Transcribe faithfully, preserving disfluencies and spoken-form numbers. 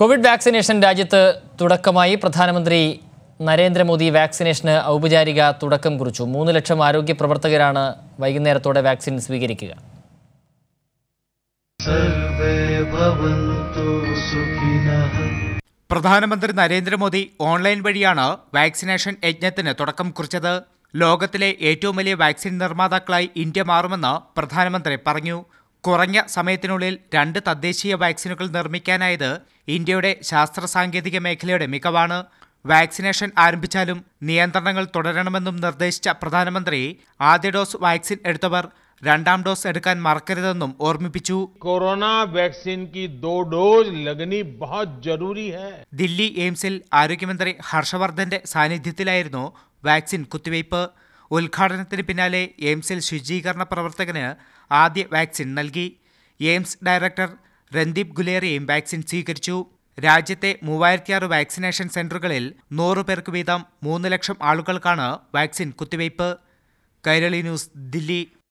Covid vaccination രാജ്യത്തെ തുടക്കമായി പ്രധാനമന്ത്രി നരേന്ദ്ര മോദി വാക്സിനേഷന് ഔപചാരിക തുടക്കം കുറിച്ചു। മൂന്ന് ലക്ഷം ആരോഗ്യ പ്രവർത്തകരാണ് വൈകുന്നേരത്തോടെ വാക്സിൻ സ്വീകരിക്കുക। പ്രധാനമന്ത്രി നരേന്ദ്ര മോദി ഓൺലൈൻ വഴിയാണ് വാക്സിനേഷൻ യജ്ഞത്തിന് തുടക്കം കുറിച്ചത്। ലോകത്തിലെ ഏറ്റവും വലിയ വാക്സിൻ നിർമ്മാതാക്കളായി ഇന്ത്യ മാറുമെന്ന് പ്രധാനമന്ത്രി പറഞ്ഞു। കുറഞ്ഞ സമയത്തിനുള്ളിൽ രണ്ട് തദ്ദേശീയ വാക്സിനുകൾ നിർമ്മിക്കാനായത് ഇന്ത്യയുടെ ശാസ്ത്ര സാങ്കേതിക മേഖലയുടെ മികവാണ്। വാക്സിനേഷൻ ആരംഭിച്ചാലും നിയന്ത്രണങ്ങൾ തുടരണമെന്നും നിർദ്ദേശിച്ച പ്രധാനമന്ത്രി ആദ്യ ഡോസ് വാക്സിൻ എടുത്തവർ രണ്ടാം ഡോസ് എടുക്കാൻ മറക്കരുതെന്നും ഓർമ്മിപ്പിച്ചു। കൊറോണ വാക്സിൻ കി ദോ ഡോസ് ലഗ്നി ബഹുത് ജരൂരി ഹൈ। ദില്ലി എംസിൽ ആരോഗ്യമന്ത്രി ഹർഷവർധന്റെ സാന്നിധ്യത്തിലായിരുന്നു വാക്സിൻ കുത്തിവയ്പ്। ഉദ്ഘാടനത്തിന് പിന്നാലെ എയിംസിൽ ശുചീകരണ പ്രവർത്തകന് ആദ്യ വാക്സിൻ നൽകി। എയിംസ് ഡയറക്ടർ രണദീപ് ഗുലേരിയും വാക്സിൻ സ്വീകരിച്ചു। രാജ്യത്തെ മൂവായിരത്തി ആറ് വാക്സിനേഷൻ സെന്ററുകളിൽ നൂറ് പേർക്ക് വീതം മൂന്ന് ലക്ഷം ആളുകൾക്കാണ് വാക്സിൻ കുത്തിവയ്പ്। കൈരളി ന്യൂസ്, ദില്ലി।